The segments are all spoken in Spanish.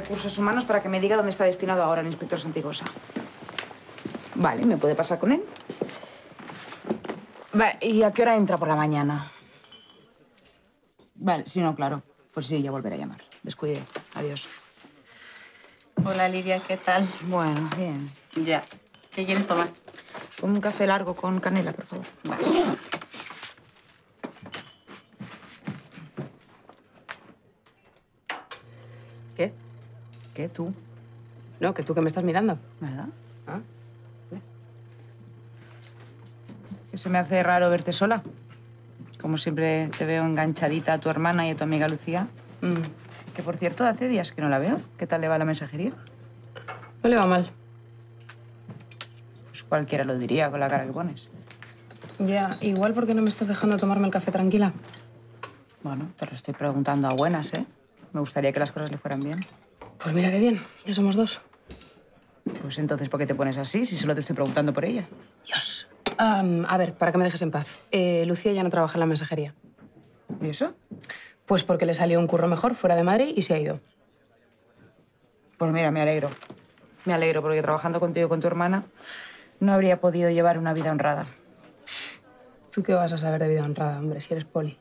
Recursos Humanos para que me diga dónde está destinado ahora el inspector Santigosa. Vale, ¿me puede pasar con él? Vale, ¿y a qué hora entra por la mañana? Vale, si no, claro. Pues sí, ya volveré a llamar. Descuide. Adiós. Hola, Lidia, ¿qué tal? Bueno, bien. Ya. ¿Qué quieres tomar? Un café largo con canela, por favor. Vale. ¿Qué? ¿Qué? ¿Tú? No, que tú que me estás mirando. ¿Verdad? ¿Ah? Que se me hace raro verte sola. Como siempre te veo enganchadita a tu hermana y a tu amiga Lucía. Que, por cierto, hace días que no la veo. ¿Qué tal le va la mensajería? No le va mal. Pues cualquiera lo diría con la cara que pones. Ya, igual porque no me estás dejando tomarme el café tranquila. Bueno, te lo estoy preguntando a buenas, ¿eh? Me gustaría que las cosas le fueran bien. Pues mira qué bien, ya somos dos. Pues entonces, ¿por qué te pones así si solo te estoy preguntando por ella? Dios. A ver, para que me dejes en paz. Lucía ya no trabaja en la mensajería. ¿Y eso? Pues porque le salió un curro mejor fuera de Madrid y se ha ido. Pues mira, me alegro. Me alegro porque trabajando contigo y con tu hermana no habría podido llevar una vida honrada. ¿Tú qué vas a saber de vida honrada, hombre, si eres poli?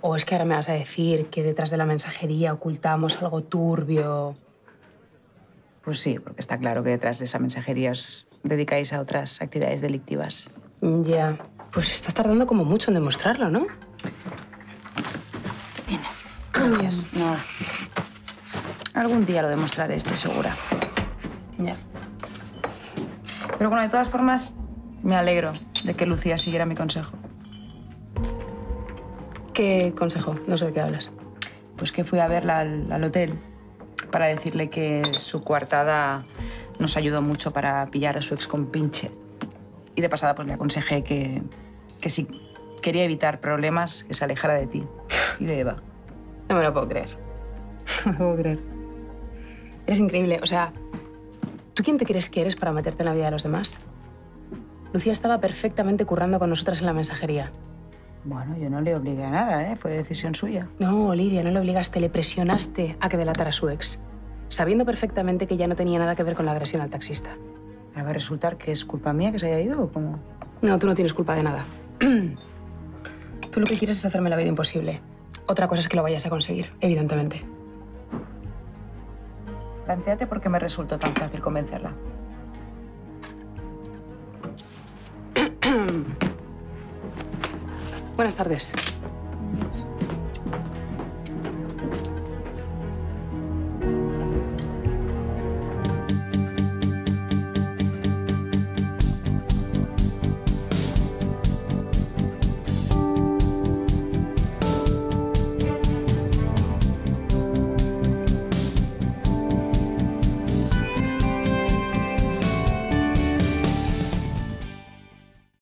¿O es que ahora me vas a decir que detrás de la mensajería ocultamos algo turbio? Pues sí, porque está claro que detrás de esa mensajería os dedicáis a otras actividades delictivas. Ya. Pues estás tardando como mucho en demostrarlo, ¿no? ¿Qué tienes? Gracias. Nada. Algún día lo demostraré, estoy segura. Ya. Pero bueno, de todas formas, me alegro de que Lucía siguiera mi consejo. ¿Qué consejo? No sé de qué hablas. Pues que fui a verla al hotel para decirle que su coartada nos ayudó mucho para pillar a su ex compinche. Y de pasada pues le aconsejé que si quería evitar problemas, que se alejara de ti y de Eva. No me lo puedo creer. No me lo puedo creer. Eres increíble. O sea, ¿tú quién te crees que eres para meterte en la vida de los demás? Lucía estaba perfectamente currando con nosotras en la mensajería. Bueno, yo no le obligué a nada, ¿eh? Fue decisión suya. No, Lidia, no le obligaste, le presionaste a que delatara a su ex, sabiendo perfectamente que ya no tenía nada que ver con la agresión al taxista. ¿Pero va a resultar que es culpa mía que se haya ido o cómo? No, tú no tienes culpa de nada. Tú lo que quieres es hacerme la vida imposible. Otra cosa es que lo vayas a conseguir, evidentemente. Plantéate por qué me resultó tan fácil convencerla. Buenas tardes.